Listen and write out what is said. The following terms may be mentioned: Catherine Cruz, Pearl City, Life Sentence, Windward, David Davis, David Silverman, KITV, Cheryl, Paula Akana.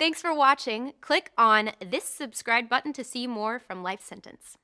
Thanks for watching. Click on this subscribe button to see more from Life Sentence.